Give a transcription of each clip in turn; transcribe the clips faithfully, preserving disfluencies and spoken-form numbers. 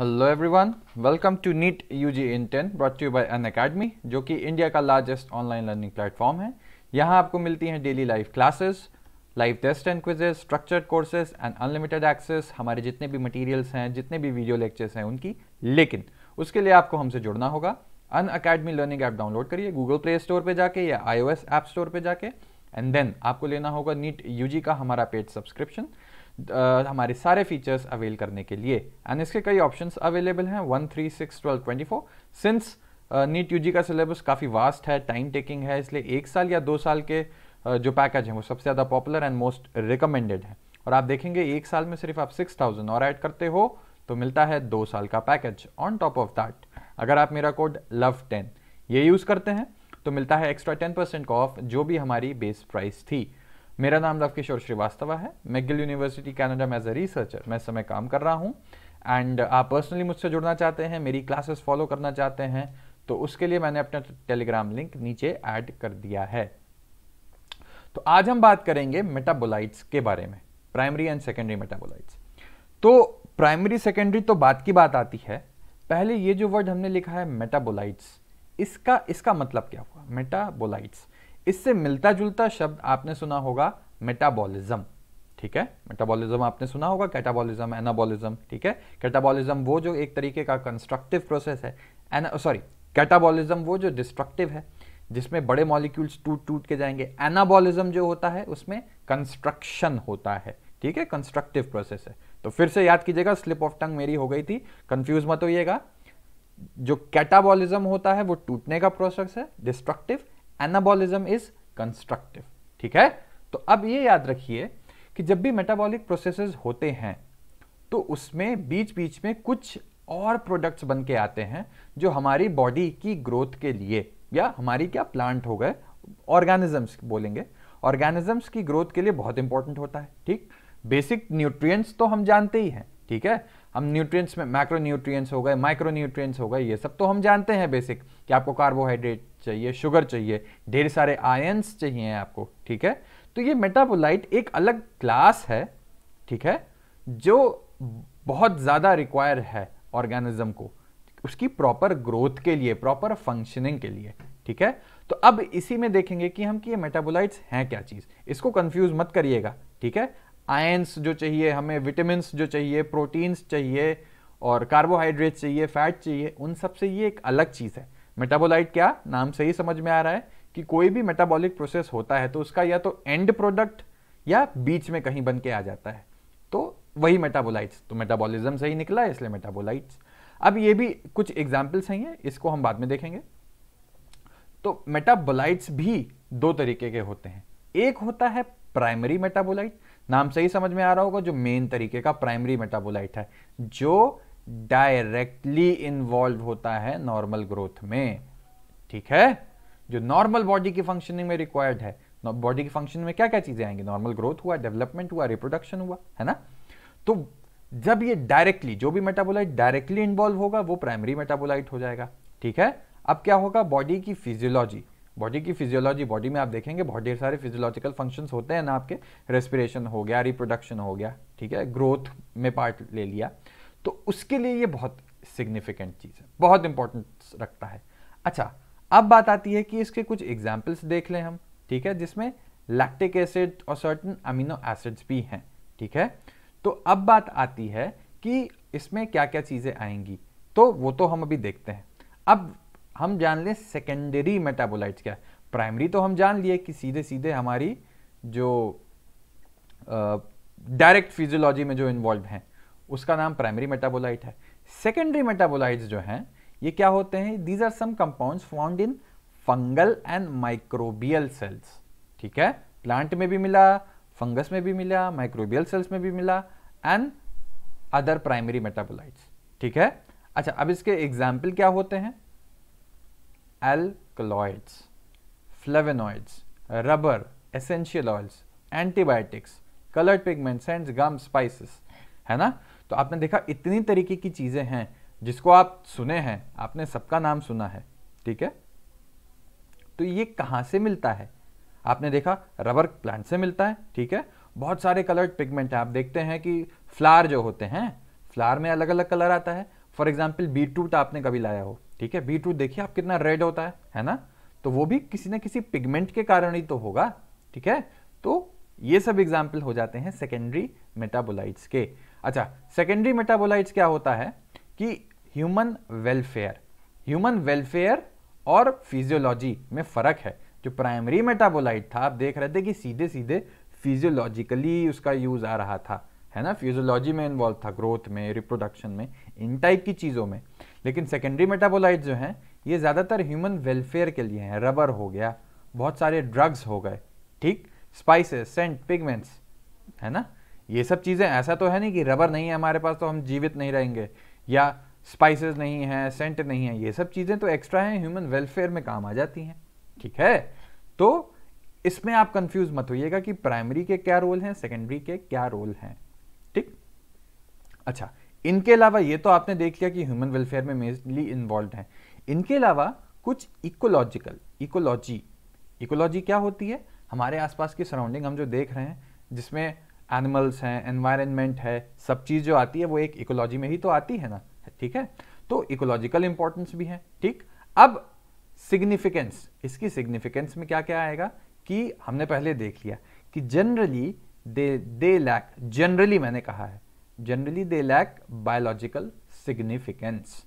Hello everyone, welcome to NEET UG in ten brought to you by Unacademy, जो कि India का largest online learning platform है। यहाँ आपको मिलती हैं daily live classes, live test and quizzes, structured courses and unlimited access. हमारे जितने भी मटेरियल्स हैं, जितने भी वीडियो लेक्चर्स हैं उनकी, लेकिन उसके लिए आपको हमसे जुड़ना होगा। अनअकैडमी लर्निंग ऐप डाउनलोड करिए गूगल प्ले स्टोर पर जाके या I O S app store पर जाके, एंड देन आपको लेना होगा नीट यू जी का हमारा पेड सब्सक्रिप्शन Uh, हमारे सारे फीचर्स अवेल करने के लिए। एंड इसके कई ऑप्शंस अवेलेबल हैं one three six twelve twenty four. Since NEET UG का सिलेबस काफ़ी वास्ट है, टाइम टेकिंग है, इसलिए एक साल या दो साल के uh, जो पैकेज हैं वो सबसे ज़्यादा पॉपुलर एंड मोस्ट रिकमेंडेड है। और आप देखेंगे एक साल में सिर्फ आप सिक्स थाउजेंड और ऐड करते हो तो मिलता है दो साल का package. On top of that, अगर आप मेरा कोड लव टेन ये यूज़ करते हैं तो मिलता है एक्स्ट्रा टेन परसेंट ऑफ जो भी हमारी बेस प्राइस थी। मेरा नाम लव किशोर श्रीवास्तव है, मैं गिल यूनिवर्सिटी कनाडा में एज ए रिसर्चर मैं इस समय काम कर रहा हूँ। एंड आप पर्सनली मुझसे जुड़ना चाहते हैं, मेरी क्लासेस फॉलो करना चाहते हैं, तो उसके लिए मैंने अपना टेलीग्राम लिंक नीचे ऐड कर दिया है। तो आज हम बात करेंगे मेटाबोलाइट्स के बारे में, प्राइमरी एंड सेकेंडरी मेटाबोलाइट्स। तो प्राइमरी सेकेंडरी तो बात की बात आती है, पहले ये जो वर्ड हमने लिखा है मेटाबोलाइट्स, इसका इसका मतलब क्या हुआ? मेटाबोलाइट्स, इससे मिलता जुलता शब्द आपने सुना होगा मेटाबॉलिज्म, ठीक है। मेटाबॉलिज्म आपने सुना होगा, कैटाबॉलिज्म, एनाबॉलिज्म, ठीक है। कैटाबॉलिज्म वो जो एक तरीके का कंस्ट्रक्टिव प्रोसेस है, एना सॉरी कैटाबॉलिज्म वो जो डिस्ट्रक्टिव है, जिसमें बड़े मॉलिक्यूल्स टूट टूट के जाएंगे। एनाबॉलिज्म जो होता है उसमें कंस्ट्रक्शन होता है, ठीक है, कंस्ट्रक्टिव प्रोसेस है। तो फिर से याद कीजिएगा, स्लिप ऑफ टंग मेरी हो गई थी, कंफ्यूज मत होइएगा। जो कैटाबॉलिज्म होता है वो टूटने का प्रोसेस है, डिस्ट्रक्टिव। एनाबॉलिज्म इज कंस्ट्रक्टिव, ठीक है। तो अब ये याद रखिए कि जब भी मेटाबॉलिक प्रोसेसेस होते हैं तो उसमें बीच बीच में कुछ और प्रोडक्ट्स बन के आते हैं जो हमारी बॉडी की ग्रोथ के लिए, या हमारी क्या प्लांट हो गए, ऑर्गेनिजम्स बोलेंगे, ऑर्गेनिजम्स की ग्रोथ के लिए बहुत इंपॉर्टेंट होता है, ठीक। बेसिक न्यूट्रिएंट्स तो हम जानते ही हैं, ठीक है। हम न्यूट्रिएंट्स में मैक्रोन्यूट्रिएंट्स हो गए, माइक्रोन्यूट्रिएंट्स हो गए, ये सब तो हम जानते हैं बेसिक, कि आपको कार्बोहाइड्रेट चाहिए, शुगर चाहिए, ढेर सारे आयंस चाहिए आपको, ठीक है। तो ये मेटाबोलाइट एक अलग क्लास है, ठीक है, जो बहुत ज़्यादा रिक्वायर है ऑर्गेनिज्म को उसकी प्रॉपर ग्रोथ के लिए, प्रॉपर फंक्शनिंग के लिए, ठीक है। तो अब इसी में देखेंगे कि हम कि ये मेटाबोलाइट्स हैं क्या चीज़, इसको कंफ्यूज मत करिएगा, ठीक है। आयंस जो चाहिए हमें, विटामिन्स जो चाहिए, प्रोटीन्स चाहिए और कार्बोहाइड्रेट चाहिए, फैट चाहिए, उन सब से ये एक अलग चीज़ है। मेटाबोलाइट क्या नाम से ही समझ में आ रहा है कि कोई भी मेटाबॉलिक प्रोसेस होता है तो उसका या तो एंड प्रोडक्ट या बीच में कहीं बन के आ जाता है, तो वही मेटाबोलाइट्स। तो मेटाबॉलिज्म से ही निकला है, इसलिए मेटाबोलाइट्स। अब ये भी कुछ एग्जाम्पल्स हैं, इसको हम बाद में देखेंगे। तो मेटाबोलाइट्स भी दो तरीके के होते हैं। एक होता है प्राइमरी मेटाबोलाइट, नाम से ही समझ में आ रहा होगा, जो मेन तरीके का प्राइमरी मेटाबोलाइट है, जो डायरेक्टली इन्वॉल्व होता है नॉर्मल ग्रोथ में, ठीक है, जो नॉर्मल बॉडी की फंक्शनिंग में रिक्वायर्ड है। बॉडी की फंक्शनिंग में क्या क्या चीजें आएंगी? नॉर्मल ग्रोथ हुआ, डेवलपमेंट हुआ, रिप्रोडक्शन हुआ, है ना। तो जब ये डायरेक्टली, जो भी मेटाबोलाइट डायरेक्टली इन्वॉल्व होगा वो प्राइमरी मेटाबोलाइट हो जाएगा, ठीक है। अब क्या होगा? बॉडी की फिजियोलॉजी, बॉडी की फिजियोलॉजी, बॉडी में आप देखेंगे बहुत ढेर सारे फिजियोलॉजिकल फंक्शंस होते हैं ना आपके, रेस्पिरेशन हो गया, रिप्रोडक्शन हो गया, ठीक है, ग्रोथ में पार्ट ले लिया। तो उसके लिए ये बहुत सिग्निफिकेंट चीज़ है, बहुत इंपॉर्टेंस रखता है। अच्छा, अब बात आती है कि इसके कुछ एग्जाम्पल्स देख लें हम, ठीक है, जिसमें लैक्टिक एसिड और सर्टन अमीनो एसिड्स भी हैं, ठीक है। तो अब बात आती है कि इसमें क्या क्या चीज़ें आएंगी, तो वो तो हम अभी देखते हैं। अब हम जान लें सेकेंडरी मेटाबोलाइट्स क्या है। प्राइमरी तो हम जान लिए कि सीधे सीधे हमारी जो डायरेक्ट uh, फिजियोलॉजी में जो इन्वॉल्व हैं उसका नाम प्राइमरी मेटाबोलाइट है। सेकेंडरी मेटाबोलाइट्स जो हैं ये क्या होते हैं? These are some compounds found in fungal and microbial cells, ठीक है। प्लांट में भी मिला, फंगस में भी मिला, माइक्रोबियल सेल्स में भी मिला, एंड अदर प्राइमरी मेटाबोलाइट्स, ठीक है। अच्छा, अब इसके एग्जाम्पल क्या होते हैं? alkaloids, flavonoids, rubber, essential oils, antibiotics, colored pigments, and gums, spices, है ना। तो आपने देखा इतनी तरीके की चीजें हैं जिसको आप सुने हैं, आपने सबका नाम सुना है, ठीक है। तो ये कहाँ से मिलता है? आपने देखा रबर प्लांट से मिलता है, ठीक है। बहुत सारे कलर्ड पिगमेंट हैं, आप देखते हैं कि फ्लावर जो होते हैं, फ्लावर में अलग अलग कलर आता है, फॉर एग्जाम्पल बीटरूट आपने कभी लाया हो, ठीक है, बीटरूट देखिए आप कितना रेड होता है, है ना, तो वो भी किसी ना किसी पिगमेंट के कारण ही तो होगा, ठीक है। तो ये सब एग्जाम्पल हो जाते हैं सेकेंडरी मेटाबोलाइट्स के। अच्छा, सेकेंडरी मेटाबोलाइट्स क्या होता है कि ह्यूमन वेलफेयर, ह्यूमन वेलफेयर और फिजियोलॉजी में फ़र्क है। जो प्राइमरी मेटाबोलाइट था आप देख रहे थे कि सीधे सीधे फिजियोलॉजिकली उसका यूज़ आ रहा था, है ना, फिजियोलॉजी में इन्वॉल्व था, ग्रोथ में, रिप्रोडक्शन में, इन टाइप की चीज़ों में। लेकिन सेकेंडरी मेटाबोलाइट जो हैं ये ज़्यादातर ह्यूमन वेलफेयर के लिए हैं। रबर हो गया, बहुत सारे ड्रग्स हो गए, ठीक, स्पाइसेस, सेंट, पिगमेंट्स, है ना, ये सब चीज़ें। ऐसा तो है नहीं कि रबर नहीं है हमारे पास तो हम जीवित नहीं रहेंगे, या स्पाइसेस नहीं है, सेंट नहीं है, ये सब चीज़ें तो एक्स्ट्रा हैं, ह्यूमन वेलफेयर में काम आ जाती हैं, ठीक है। तो इसमें आप कंफ्यूज मत होइएगा कि प्राइमरी के क्या रोल हैं, सेकेंडरी के क्या रोल हैं, ठीक। अच्छा, इनके अलावा ये तो आपने देख लिया कि ह्यूमन वेलफेयर में मेजरली इन्वॉल्व हैं। इनके अलावा कुछ इकोलॉजिकल, इकोलॉजी, इकोलॉजी क्या होती है, हमारे आसपास की सराउंडिंग हम जो देख रहे हैं जिसमें एनिमल्स हैं, एनवायरनमेंट है, सब चीज़ जो आती है वो एक इकोलॉजी में ही तो आती है ना, ठीक है। तो इकोलॉजिकल इंपॉर्टेंस भी है, ठीक। अब सिग्निफिकेंस, इसकी सिग्निफिकेंस में क्या क्या आएगा कि हमने पहले देख लिया कि generally they they lack, generally मैंने कहा है, generally they lack biological significance,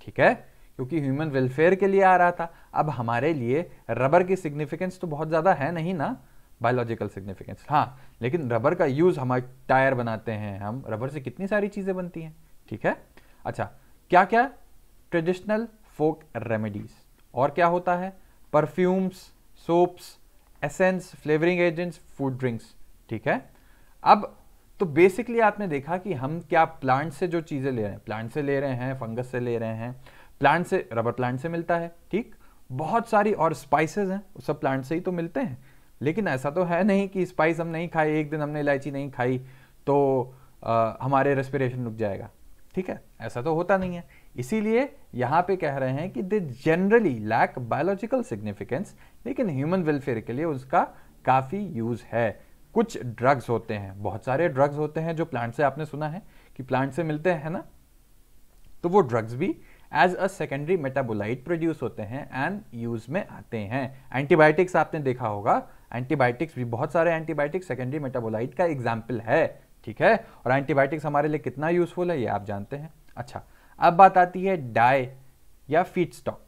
ठीक है, क्योंकि ह्यूमन वेलफेयर के लिए आ रहा था। अब हमारे लिए रबर की सिग्निफिकेंस तो बहुत ज़्यादा है नहीं ना, बायोलॉजिकल सिग्निफिकेंस, हाँ, लेकिन रबर का यूज़, हमारे टायर बनाते हैं हम, रबर से कितनी सारी चीज़ें बनती हैं, ठीक है। अच्छा, क्या क्या ट्रेडिशनल फोक रेमेडीज, और क्या होता है, perfumes, soaps, essence, flavouring agents, food drinks, ठीक है। अब तो बेसिकली आपने देखा कि हम क्या प्लांट से जो चीज़ें ले रहे हैं, प्लांट से ले रहे हैं, फंगस से ले रहे हैं, प्लांट से, रबर प्लांट से मिलता है, ठीक, बहुत सारी, और स्पाइसेस हैं वो सब प्लांट से ही तो मिलते हैं। लेकिन ऐसा तो है नहीं कि स्पाइस हम नहीं खाए, एक दिन हमने इलायची नहीं खाई तो आ, हमारे रेस्पिरेशन रुक जाएगा, ठीक है, ऐसा तो होता नहीं है। इसीलिए यहाँ पे कह रहे हैं कि they generally lack biological significance, लेकिन ह्यूमन वेलफेयर के लिए उसका काफ़ी यूज़ है। कुछ ड्रग्स होते हैं, बहुत सारे ड्रग्स होते हैं जो प्लांट से, आपने सुना है कि प्लांट से मिलते हैं ना, तो वो ड्रग्स भी as a secondary metabolite produce होते हैं एंड यूज में आते हैं। एंटीबायोटिक्स आपने देखा होगा, एंटीबायोटिक्स भी, बहुत सारे एंटीबायोटिक्स सेकेंडरी मेटाबोलाइट का एग्जाम्पल है, ठीक है, और एंटीबायोटिक्स हमारे लिए कितना यूजफुल है ये आप जानते हैं। अच्छा, अब बात आती है डाई या फीड स्टॉक,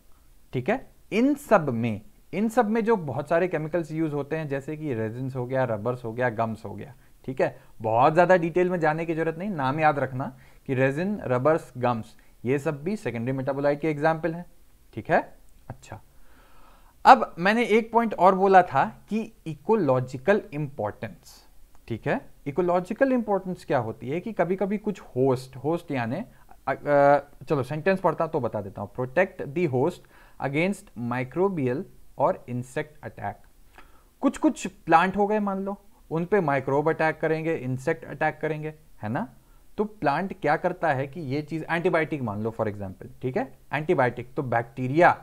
ठीक है। इन सब में, इन सब में जो बहुत सारे केमिकल्स यूज होते हैं, जैसे कि रेजिन्स हो गया, रबर्स हो गया, गम्स हो गया, ठीक है। बहुत ज़्यादा डिटेल में जाने की जरूरत नहीं, नाम याद रखना कि रेजिन, रबर्स, गम्स, ये सब भी सेकेंडरी मेटाबोलाइट के एग्जाम्पल हैं, ठीक है। अच्छा, अब मैंने एक पॉइंट और बोला था कि इकोलॉजिकल इंपॉर्टेंस, ठीक है। इकोलॉजिकल इंपॉर्टेंस क्या होती है कि कभी कभी कुछ होस्ट, होस्ट यानी, चलो सेंटेंस पढ़ता तो बता देता हूँ, protect the host against microbial और इंसेक्ट अटैक। कुछ कुछ प्लांट हो गए मान लो, उन पे माइक्रोब अटैक करेंगे, इंसेक्ट अटैक करेंगे, है ना, तो प्लांट क्या करता है कि ये चीज़, एंटीबायोटिक मान लो फॉर एग्जाम्पल, ठीक है, एंटीबायोटिक, तो बैक्टीरिया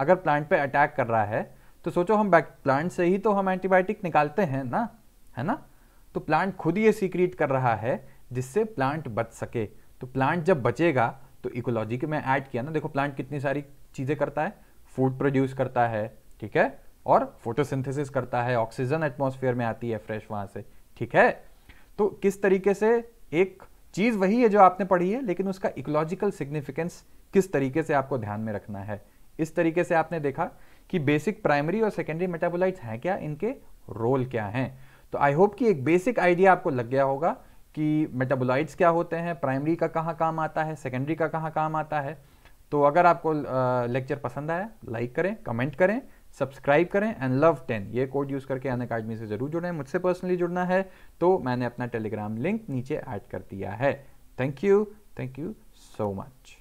अगर प्लांट पे अटैक कर रहा है तो सोचो हम प्लांट से ही तो हम एंटीबायोटिक निकालते हैं ना, है ना, तो प्लांट खुद ये सीक्रेट कर रहा है जिससे प्लांट बच सके। तो प्लांट जब बचेगा तो इकोलॉजी के में ऐड किया ना, देखो प्लांट कितनी सारी चीज़ें करता है, फूड प्रोड्यूस करता है, ठीक है, और फोटोसिंथेसिस करता है, ऑक्सीजन एटमॉस्फेयर में आती है फ्रेश वहाँ से, ठीक है। तो किस तरीके से एक चीज़ वही है जो आपने पढ़ी है, लेकिन उसका इकोलॉजिकल सिग्निफिकेंस किस तरीके से आपको ध्यान में रखना है। इस तरीके से आपने देखा कि बेसिक प्राइमरी और सेकेंडरी मेटाबोलाइट्स हैं क्या, इनके रोल क्या हैं। तो आई होप कि एक बेसिक आइडिया आपको लग गया होगा कि मेटाबोलाइट्स क्या होते हैं, प्राइमरी का कहाँ काम आता है, सेकेंडरी का कहाँ काम आता है। तो अगर आपको लेक्चर पसंद आया, लाइक करें, कमेंट करें, सब्सक्राइब करें, एंड लव टेन ये कोड यूज़ करके अनअकैडमी से ज़रूर जुड़ें। मुझसे पर्सनली जुड़ना है तो मैंने अपना टेलीग्राम लिंक नीचे ऐड कर दिया है। Thank you, thank you so much.